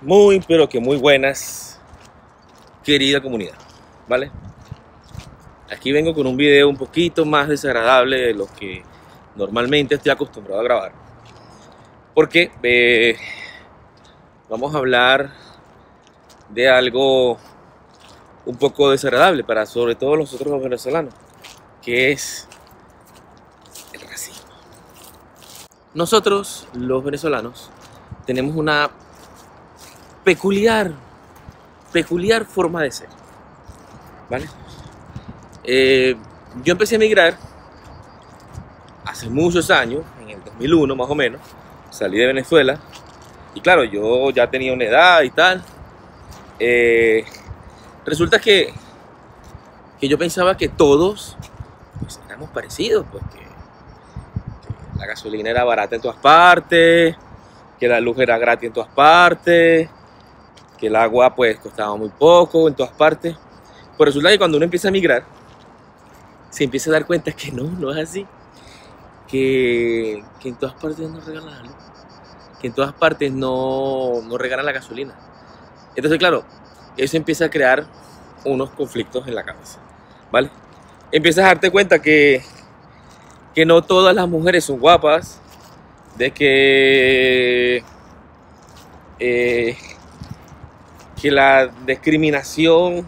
Muy, pero que muy buenas, querida comunidad, ¿vale? Aquí vengo con un video un poquito más desagradable de los que normalmente estoy acostumbrado a grabar. Porque vamos a hablar de algo un poco desagradable para sobre todo nosotros los venezolanos, que es el racismo. Nosotros los venezolanos tenemos una peculiar forma de ser, ¿vale? Yo empecé a emigrar hace muchos años, en el 2001 más o menos, salí de Venezuela y claro, yo ya tenía una edad y tal. Resulta que yo pensaba que todos pues, éramos parecidos, porque que la gasolina era barata en todas partes, que la luz era gratis en todas partes, que el agua pues costaba muy poco en todas partes. Pero resulta que cuando uno empieza a migrar, se empieza a dar cuenta que no es así. Que en todas partes no regalan la luz, que en todas partes no regalan la gasolina. Entonces claro, eso empieza a crear unos conflictos en la cabeza, ¿vale? Empiezas a darte cuenta que no todas las mujeres son guapas, de que la discriminación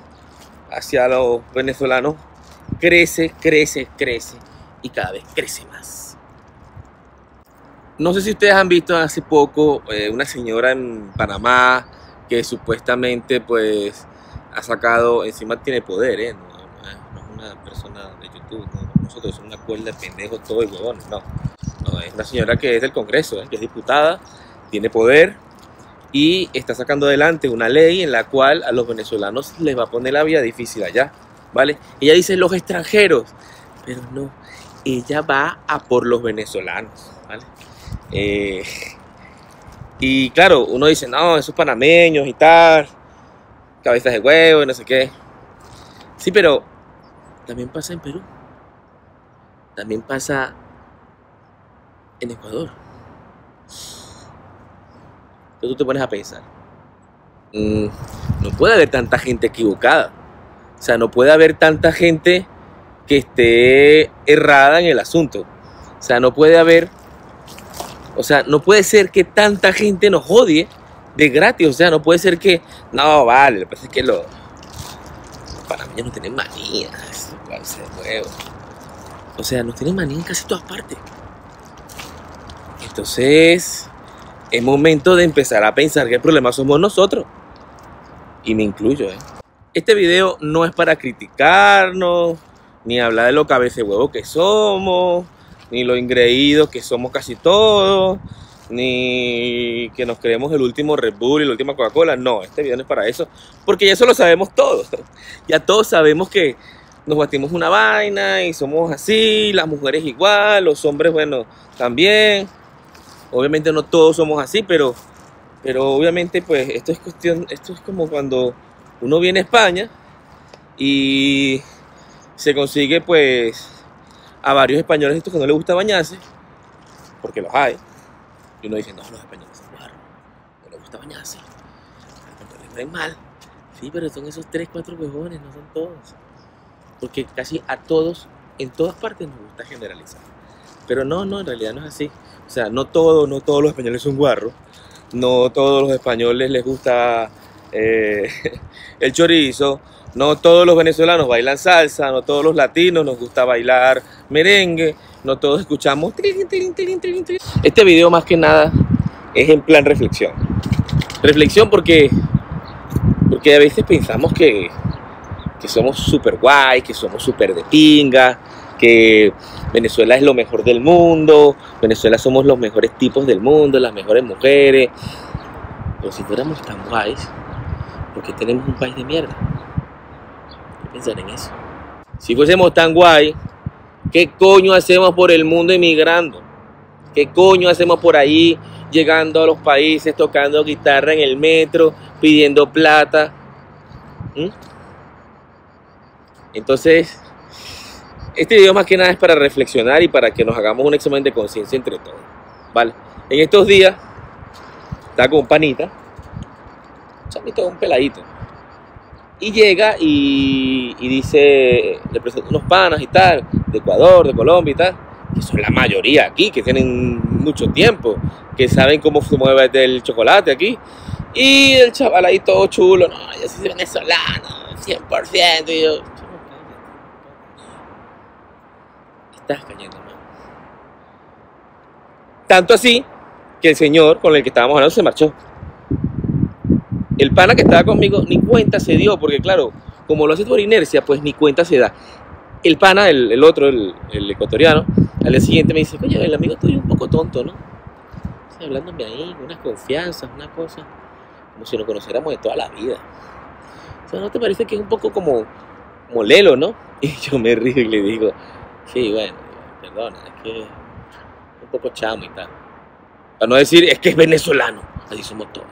hacia los venezolanos crece y cada vez crece más. No sé si ustedes han visto hace poco una señora en Panamá que supuestamente pues ha sacado, encima tiene poder, no es una persona de YouTube, nosotros somos una cuerda de pendejos todos y huevones, no, es una señora que es del Congreso, que es diputada, tiene poder y está sacando adelante una ley en la cual a los venezolanos les va a poner la vida difícil allá, ¿vale? Ella dice los extranjeros, pero no, ella va a por los venezolanos, ¿vale? Y claro, uno dice, no, esos panameños y tal, cabezas de huevo y no sé qué. Sí, pero también pasa en Perú, también pasa en Ecuador. Entonces tú te pones a pensar, no puede haber tanta gente equivocada, o sea, no puede haber tanta gente que esté errada en el asunto, o sea, no puede haber, o sea, no puede ser que tanta gente nos odie de gratis, o sea, no puede ser que, no, vale, pues es que los panameños no tienen manías, o sea, nos tienen manías en casi todas partes. Entonces es momento de empezar a pensar que el problema somos nosotros. Y me incluyo, Este video no es para criticarnos, ni hablar de lo cabeza huevo que somos, ni lo ingreídos que somos casi todos, ni que nos creemos el último Red Bull y la última Coca-Cola. No, este video no es para eso, porque ya eso lo sabemos todos. Ya todos sabemos que nos batimos una vaina y somos así, las mujeres igual, los hombres, bueno, también. Obviamente no todos somos así, pero obviamente pues esto es como cuando uno viene a España y se consigue pues a varios españoles estos que no les gusta bañarse, porque los hay. Y uno dice, no, los españoles son guarros, no les gusta bañarse, los españoles ven mal. Sí, pero son esos 3 o 4 huevones, no son todos. Porque casi a todos, en todas partes nos gusta generalizar. Pero no, en realidad no es así. O sea, no todos los españoles son guarros. No todos los españoles les gusta el chorizo. No todos los venezolanos bailan salsa. No todos los latinos nos gusta bailar merengue. No todos escuchamos. Este video más que nada es en plan reflexión. Reflexión porque a veces pensamos que somos súper guay, que somos súper de pinga, que Venezuela es lo mejor del mundo, Venezuela somos los mejores tipos del mundo, las mejores mujeres. Pero si fuéramos tan guays, ¿por qué tenemos un país de mierda? Hay que pensar en eso. Si fuésemos tan guay, ¿qué coño hacemos por el mundo emigrando? ¿Qué coño hacemos por ahí, llegando a los países, tocando guitarra en el metro, pidiendo plata? Entonces, este video más que nada es para reflexionar y para que nos hagamos un examen de conciencia entre todos, ¿vale? En estos días, estaba con un panita solito, un peladito. Y llega y dice, le presento unos panas y tal, de Ecuador, de Colombia y tal, que son la mayoría aquí, que tienen mucho tiempo, que saben cómo se mueve el chocolate aquí. Y el chaval ahí todo chulo, no, yo soy venezolano, 100%, y yo... Estás cayendo mal. Tanto así que el señor con el que estábamos hablando se marchó. El pana que estaba conmigo ni cuenta se dio, porque claro, como lo hace por inercia, pues ni cuenta se da. El pana, el otro, el ecuatoriano, al día siguiente me dice, coño, el amigo tuyo es un poco tonto, ¿no? O sea, hablándome ahí, unas confianzas, una cosa, como si nos conociéramos de toda la vida. O sea, ¿no te parece que es un poco como lelo, no? Y yo me río y le digo, sí, bueno, perdona, es que es un poco chamo y tal. Para no decir, es que es venezolano, así somos todos.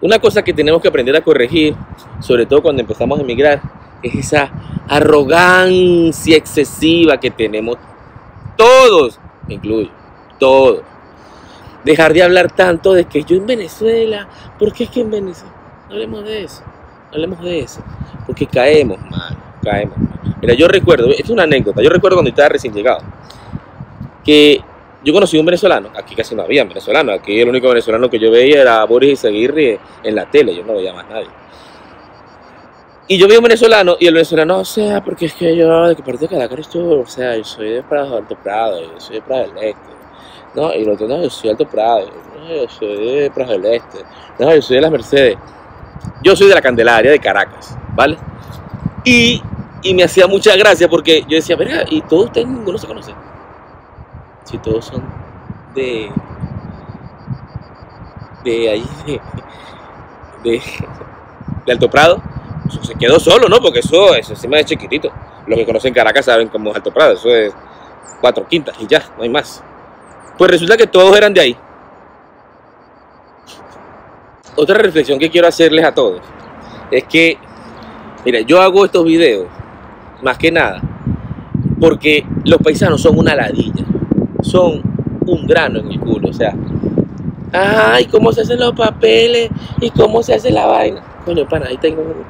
Una cosa que tenemos que aprender a corregir, sobre todo cuando empezamos a emigrar, es esa arrogancia excesiva que tenemos todos, me incluyo, todos. Dejar de hablar tanto de que yo en Venezuela, porque es que en Venezuela, no hablemos de eso, no hablemos de eso, porque caemos mal, caemos mal. Mira, yo recuerdo, es una anécdota, yo recuerdo cuando estaba recién llegado, que yo conocí a un venezolano, aquí casi no había venezolanos, aquí el único venezolano que yo veía era Boris Aguirre en la tele, yo no veía más nadie. Y yo vi a un venezolano, y el venezolano, o sea, porque es que yo, de que parte de Caracas estuve, o sea, yo soy de Alto Prado, yo soy de Prado del Este, ¿no? Y el otro, no, yo soy de Alto Prado, no, yo soy de Prado del Este, no, yo soy de Las Mercedes, yo soy de la Candelaria de Caracas, ¿vale? Y me hacía mucha gracia porque yo decía, verga, y todos ustedes, ninguno se conoce. Si todos son de ahí, de Alto Prado, eso se quedó solo, ¿no? Porque eso encima es chiquitito. Los que conocen Caracas saben cómo es Alto Prado, eso es 4 quintas y ya, no hay más. Pues resulta que todos eran de ahí. Otra reflexión que quiero hacerles a todos es que, mira, yo hago estos videos, más que nada, porque los paisanos son una ladilla. Son un grano en el culo, o sea, ay, cómo se hacen los papeles y cómo se hace la vaina. Coño, pana, ahí tengo un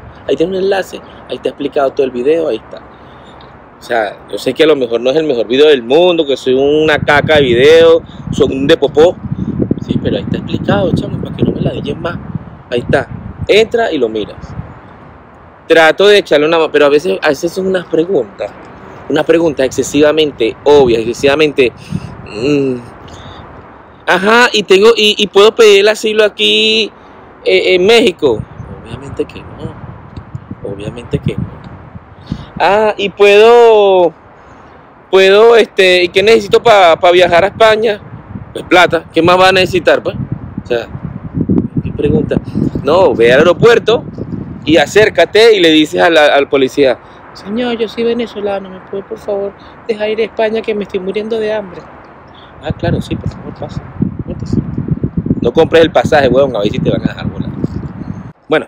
enlace, ahí te he explicado todo el video, ahí está. O sea, yo sé que a lo mejor no es el mejor video del mundo, que soy una caca de video, soy un de popó. Sí, pero ahí está explicado, chamo, para que no me la digan más. Ahí está, entra y lo miras. Trato de echarle una mano, pero a veces son unas preguntas. Unas preguntas excesivamente obvias, excesivamente... Ajá, y puedo pedir el asilo aquí en México. Obviamente que no. Obviamente que no. Ah, y puedo, ¿y qué necesito para viajar a España? Pues plata. ¿Qué más va a necesitar, pues? O sea, ¿qué pregunta? No, ve al aeropuerto y acércate y le dices al policía... Señor, yo soy venezolano, ¿me puede, por favor, dejar ir a España que me estoy muriendo de hambre? Ah, claro, sí, por favor, pasa. No compres el pasaje, weón, a ver si te van a dejar volar. Bueno,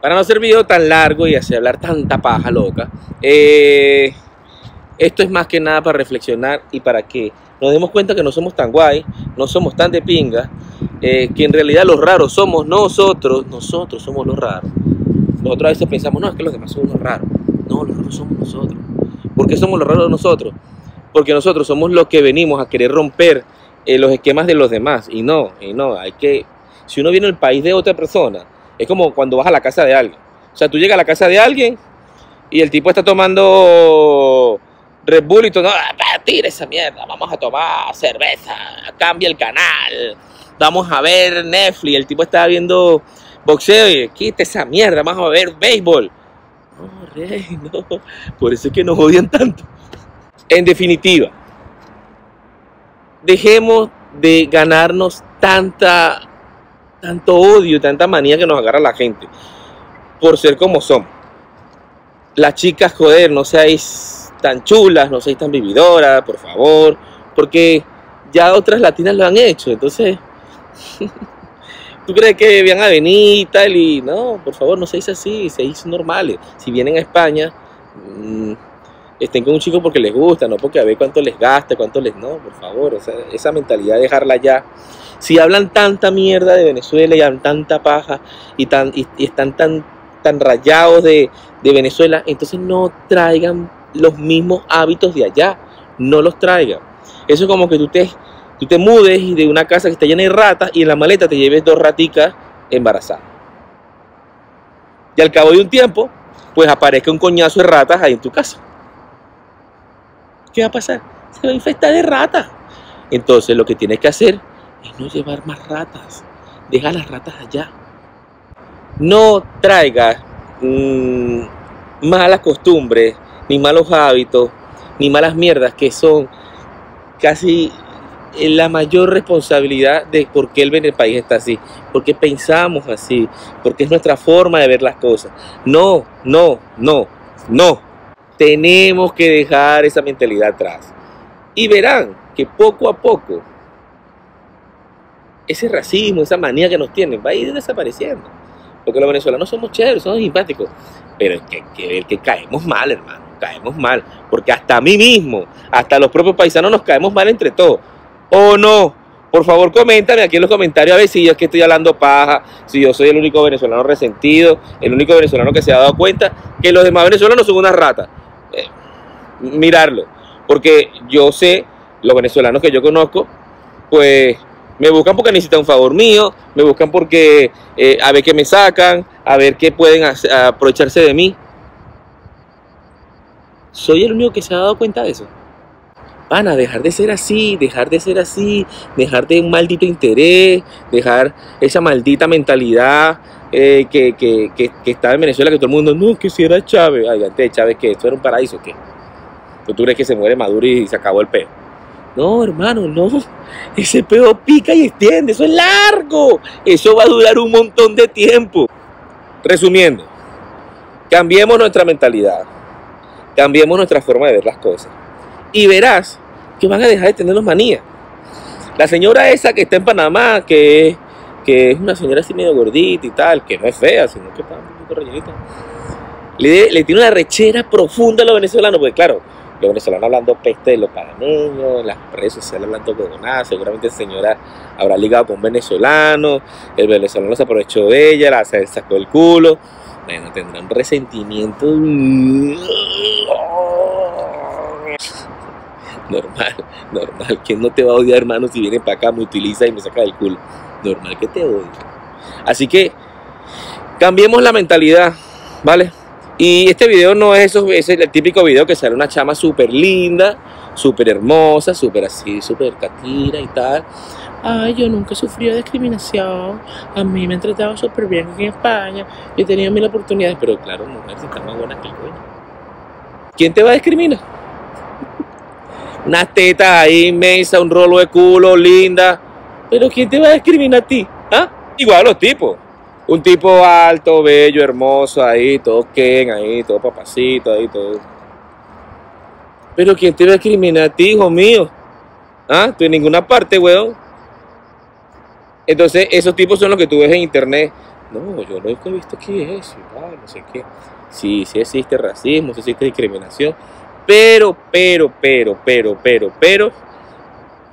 para no ser video tan largo y así hablar tanta paja loca, esto es más que nada para reflexionar y para que nos demos cuenta que no somos tan guay, no somos tan de pinga, que en realidad los raros somos nosotros somos los raros. Nosotros a veces pensamos, no, es que los demás son unos raros. No, los raros somos nosotros. ¿Por qué somos los raros nosotros? Porque nosotros somos los que venimos a querer romper los esquemas de los demás. Y no, hay que... Si uno viene al país de otra persona, es como cuando vas a la casa de alguien. O sea, tú llegas a la casa de alguien y el tipo está tomando Red Bull y todo. No, tira esa mierda, vamos a tomar cerveza, cambia el canal, vamos a ver Netflix. El tipo está viendo... boxeo y quita esa mierda, vamos a ver béisbol. No, rey, no. Por eso es que nos odian tanto. En definitiva, dejemos de ganarnos tanto odio, tanta manía que nos agarra la gente por ser como somos. Las chicas, joder, no seáis tan chulas, no seáis tan vividoras, por favor, porque ya otras latinas lo han hecho, entonces... ¿Tú crees que van a venir y tal? Y no, por favor, no seáis así, seáis normales. Si vienen a España, estén con un chico porque les gusta, no porque a ver cuánto les gasta, cuánto les... No, por favor, o sea, esa mentalidad dejarla ya. Si hablan tanta mierda de Venezuela y hablan tanta paja y están tan rayados de Venezuela, entonces no traigan los mismos hábitos de allá, no los traigan. Eso es como que tú te mudes de una casa que está llena de ratas y en la maleta te lleves 2 raticas embarazadas. Y al cabo de un tiempo, pues aparezca un coñazo de ratas ahí en tu casa. ¿Qué va a pasar? Se va a infestar de ratas. Entonces lo que tienes que hacer es no llevar más ratas. Deja las ratas allá. No traigas malas costumbres, ni malos hábitos, ni malas mierdas, que son casi la mayor responsabilidad de por qué el país está así, porque pensamos así, porque es nuestra forma de ver las cosas. No, no, no, no. Tenemos que dejar esa mentalidad atrás. Y verán que poco a poco ese racismo, esa manía que nos tienen va a ir desapareciendo. Porque los venezolanos somos chéveres, somos simpáticos. Pero es que caemos mal, hermano. Caemos mal. Porque hasta a mí mismo, hasta los propios paisanos nos caemos mal entre todos. ¿O no? Por favor, coméntame aquí en los comentarios a ver si yo es que estoy hablando paja, si yo soy el único venezolano resentido, el único venezolano que se ha dado cuenta que los demás venezolanos son unas ratas. Mirarlo. Porque yo sé, los venezolanos que yo conozco, pues me buscan porque necesitan un favor mío, me buscan porque a ver qué me sacan, a ver qué pueden hacer, aprovecharse de mí. ¿Soy el único que se ha dado cuenta de eso? Van a dejar de ser así, dejar de un maldito interés, dejar esa maldita mentalidad que está en Venezuela, que todo el mundo, no, que si era Chávez. Ay, antes de Chávez, ¿qué? ¿Esto era un paraíso o qué? ¿Tú crees que se muere Maduro y se acabó el peo? No, hermano, no. Ese peo pica y extiende, eso es largo. Eso va a durar un montón de tiempo. Resumiendo, cambiemos nuestra mentalidad, cambiemos nuestra forma de ver las cosas. Y verás que van a dejar de tener los manías. La señora esa que está en Panamá, que es una señora así medio gordita y tal, que no es fea, sino que está un poquito rellenita, le tiene una rechera profunda a los venezolanos, porque claro, los venezolanos hablando peste de los panameños, en las redes sociales hablando huevonadas, seguramente la señora habrá ligado con un venezolano, el venezolano se aprovechó de ella, la sacó el culo. Bueno, tendrá un resentimiento normal. ¿Quién no te va a odiar, hermano, si viene para acá, me utiliza y me saca del culo? Normal que te odie. Así que cambiemos la mentalidad, ¿vale? Y este video no es eso, es el típico video que sale una chama súper linda, súper hermosa, súper así, súper catira y tal. Ay, yo nunca sufrí discriminación, a mí me han tratado súper bien aquí en España, yo he tenido 1000 oportunidades, pero claro, mujer, si está más buena que el coño. ¿Quién te va a discriminar? Unas tetas ahí inmensas, un rolo de culo, linda. ¿Pero quién te va a discriminar a ti? ¿Ah? Igual los tipos. Un tipo alto, bello, hermoso, ahí, todo Ken, ahí, todo papacito, ahí, todo. Pero ¿quién te va a discriminar a ti, hijo mío? ¿Ah? Tú en ninguna parte, weón. Entonces, esos tipos son los que tú ves en internet. No, yo no he visto qué es eso, no sé qué. Sí, sí existe racismo, sí existe discriminación. Pero,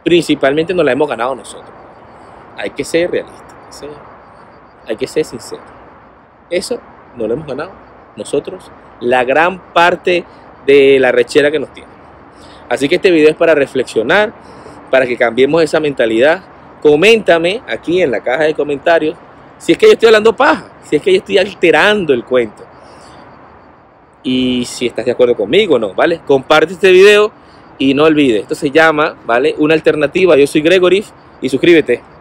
principalmente nos la hemos ganado nosotros. Hay que ser realistas, hay que ser sinceros. Eso no lo hemos ganado nosotros, la gran parte de la rechera que nos tiene. Así que este video es para reflexionar, para que cambiemos esa mentalidad. Coméntame aquí en la caja de comentarios si es que yo estoy hablando paja, si es que yo estoy alterando el cuento. Y si estás de acuerdo conmigo o no, ¿vale? Comparte este video y no olvides. Esto se llama, ¿vale? Una alternativa. Yo soy Gregoriff y suscríbete.